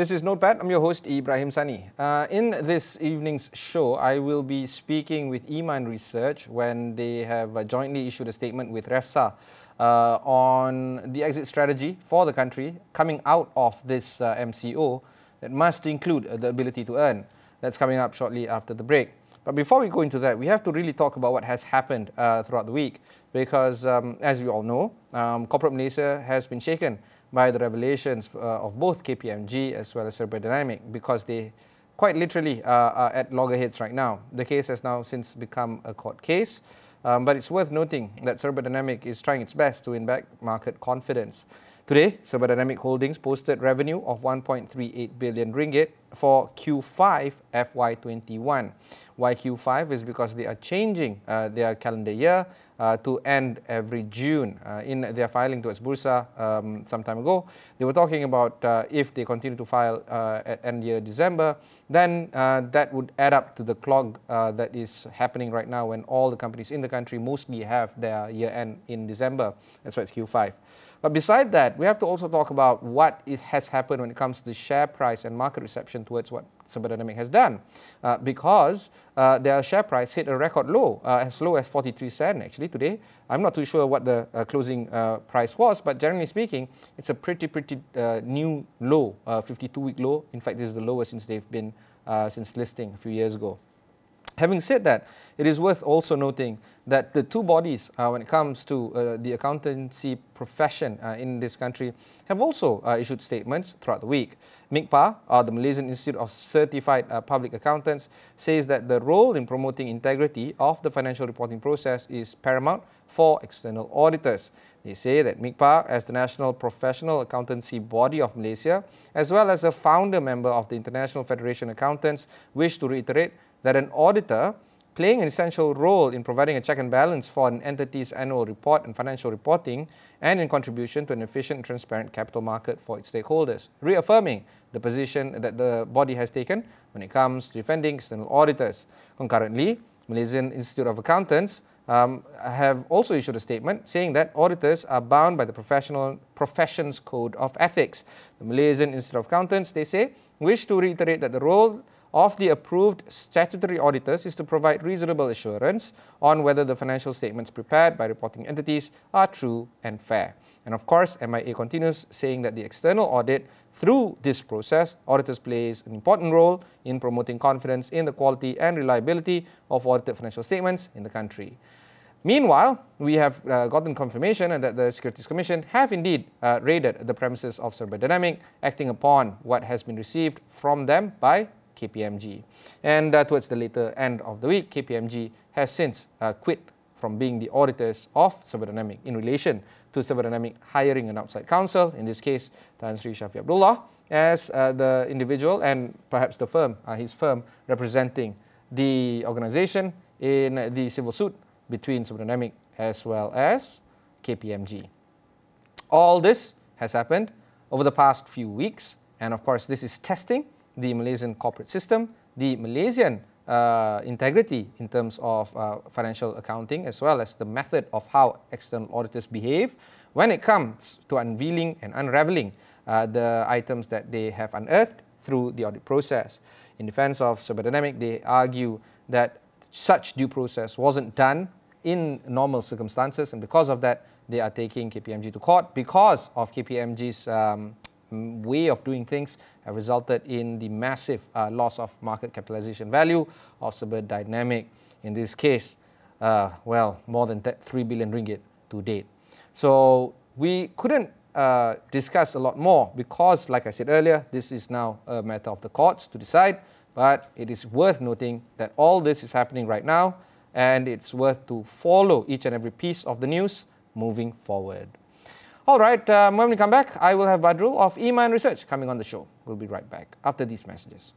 This is Notepad. I'm your host, Ibrahim Sani. In this evening's show, I will be speaking with Eman Research when they have jointly issued a statement with REFSA on the exit strategy for the country coming out of this MCO that must include the ability to earn. That's coming up shortly after the break. But before we go into that, we have to really talk about what has happened throughout the week because, as we all know, corporate Malaysia has been shaken by the revelations of both KPMG as well as Serba Dinamik because they quite literally are at loggerheads right now. The case has now since become a court case, but it's worth noting that Serba Dinamik is trying its best to win back market confidence. Today, Serba Dinamik Holdings posted revenue of 1.38 billion ringgit for Q5 FY21. Why Q5 is because they are changing their calendar year to end every June. In their filing towards Bursa some time ago, they were talking about if they continue to file at end year December, then that would add up to the clog that is happening right now when all the companies in the country mostly have their year end in December. That's why it's Q5. But beside that, we have to also talk about what has happened when it comes to the share price and market reception towards what Serba Dinamik has done, because their share price hit a record low as 43 sen actually today. I'm not too sure what the closing price was, but generally speaking, it's a pretty new low, 52-week low. In fact, this is the lowest since they've been since listing a few years ago. Having said that, it is worth also noting that the two bodies when it comes to the accountancy profession in this country have also issued statements throughout the week. MICPA, the Malaysian Institute of Certified Public Accountants, says that the role in promoting integrity of the financial reporting process is paramount for external auditors. They say that MICPA, as the National Professional Accountancy Body of Malaysia, as well as a founder member of the International Federation of Accountants, wish to reiterate that an auditor playing an essential role in providing a check and balance for an entity's annual report and financial reporting and in contribution to an efficient and transparent capital market for its stakeholders, reaffirming the position that the body has taken when it comes to defending external auditors. Concurrently, Malaysian Institute of Accountants have also issued a statement saying that auditors are bound by the Professions Code of Ethics. The Malaysian Institute of Accountants, they say, wish to reiterate that the role of the approved statutory auditors is to provide reasonable assurance on whether the financial statements prepared by reporting entities are true and fair. And of course, MIA continues saying that the external audit, through this process, auditors plays an important role in promoting confidence in the quality and reliability of audited financial statements in the country. Meanwhile, we have gotten confirmation that the Securities Commission have indeed raided the premises of Serba Dinamik, acting upon what has been received from them by KPMG. And towards the later end of the week, KPMG has since quit from being the auditors of Serba Dinamik in relation to Serba Dinamik hiring an outside counsel, in this case, Tan Sri Shafi Abdullah, as the individual and perhaps the firm, his firm, representing the organisation in the civil suit between Serba Dinamik as well as KPMG. All this has happened over the past few weeks, and of course this is testing the Malaysian corporate system, the Malaysian integrity in terms of financial accounting, as well as the method of how external auditors behave when it comes to unveiling and unraveling the items that they have unearthed through the audit process. In defense of Serba Dinamik, they argue that such due process wasn't done in normal circumstances, and because of that, they are taking KPMG to court because of KPMG's way of doing things have resulted in the massive loss of market capitalization value of Serba Dinamik. In this case, well, more than 3 billion ringgit to date. So we couldn't discuss a lot more because, like I said earlier, this is now a matter of the courts to decide. But it is worth noting that all this is happening right now, and it's worth to follow each and every piece of the news moving forward. All right, when we come back, I will have Badrul of Eman Research coming on the show. We'll be right back after these messages.